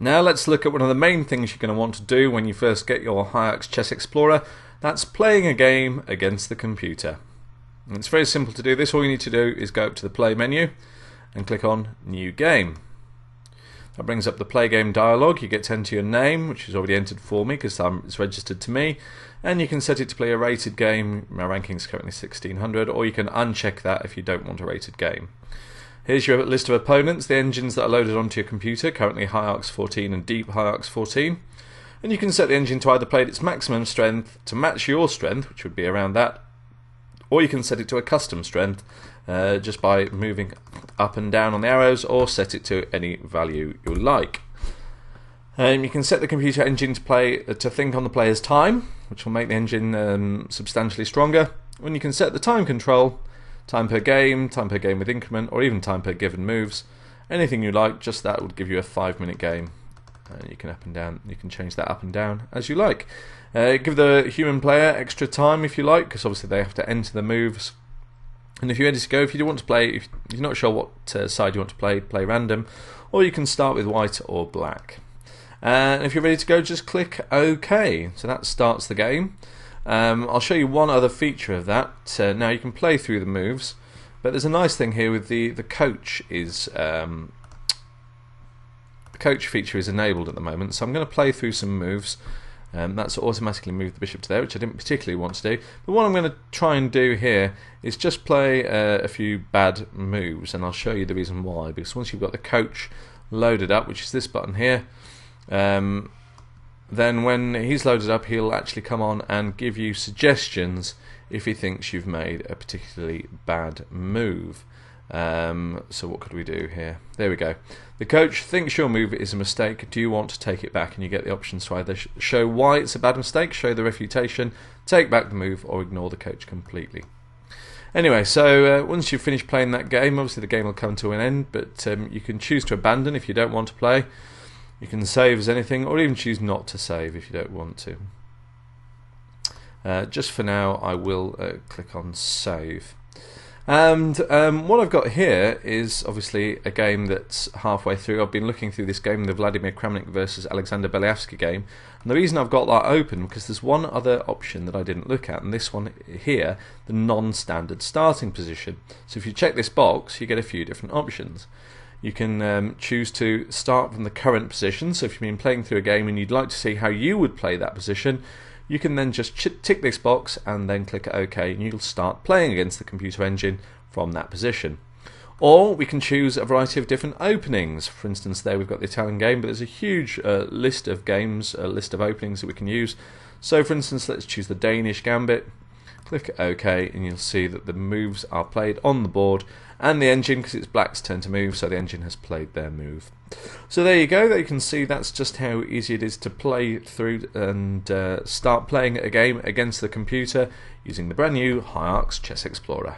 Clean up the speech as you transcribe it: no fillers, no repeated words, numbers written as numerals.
Now let's look at one of the main things you're going to want to do when you first get your HIARCS Chess Explorer. That's playing a game against the computer. And it's very simple to do this. All you need to do is go up to the Play menu and click on New Game. That brings up the Play Game dialog. You get to enter your name, which is already entered for me because it's registered to me, and you can set it to play a rated game. My ranking's currently 1600, or you can uncheck that if you don't want a rated game. Here's your list of opponents, the engines that are loaded onto your computer, currently HIARCS 14 and Deep HIARCS 14, and you can set the engine to either play at its maximum strength to match your strength, which would be around that, or you can set it to a custom strength just by moving up and down on the arrows, or set it to any value you like. You can set the computer engine to play to think on the player's time, which will make the engine substantially stronger. And you can set the time control, time per game with increment, or even time per given moves. Anything you like, just that would give you a 5-minute game. You can up and down. You can change that up and down as you like. Give the human player extra time if you like, because obviously they have to enter the moves. And if you do want to play, if you're not sure what side you want to play, play random, or you can start with white or black. And if you're ready to go, just click OK. So that starts the game. I'll show you one other feature of that. Now you can play through the moves, but there's a nice thing here with the coach is. Coach feature is enabled at the moment, so I'm going to play through some moves. That's automatically moved the bishop to there, which I didn't particularly want to do. But what I'm going to try and do here is just play a few bad moves, and I'll show you the reason why. Because once you've got the coach loaded up, which is this button here, then when he's loaded up, he'll actually come on and give you suggestions if he thinks you've made a particularly bad move. So what could we do here? There we go. The coach thinks your move is a mistake. Do you want to take it back? And you get the options to either show why it's a bad mistake, show the refutation, take back the move, or ignore the coach completely. Anyway, so once you've finished playing that game, obviously the game will come to an end, but you can choose to abandon if you don't want to play. You can save as anything, or even choose not to save if you don't want to. Just for now, I will click on Save. And what I've got here is obviously a game that's halfway through. I've been looking through this game, the Vladimir Kramnik versus Alexander Beliavsky game. And the reason I've got that open, because there's one other option that I didn't look at, and this one here, the non-standard starting position. So if you check this box, you get a few different options. You can choose to start from the current position. So if you've been playing through a game and you'd like to see how you would play that position, you can then just tick this box and then click OK, and you'll start playing against the computer engine from that position. Or we can choose a variety of different openings. For instance, there we've got the Italian game, but there's a huge list of games, a list of openings that we can use. So for instance, let's choose the Danish Gambit, click OK, and you'll see that the moves are played on the board, and the engine, because it's black's turn to move, so the engine has played their move. So there you go. There you can see that's just how easy it is to play through and start playing a game against the computer using the brand new HIARCS Chess Explorer.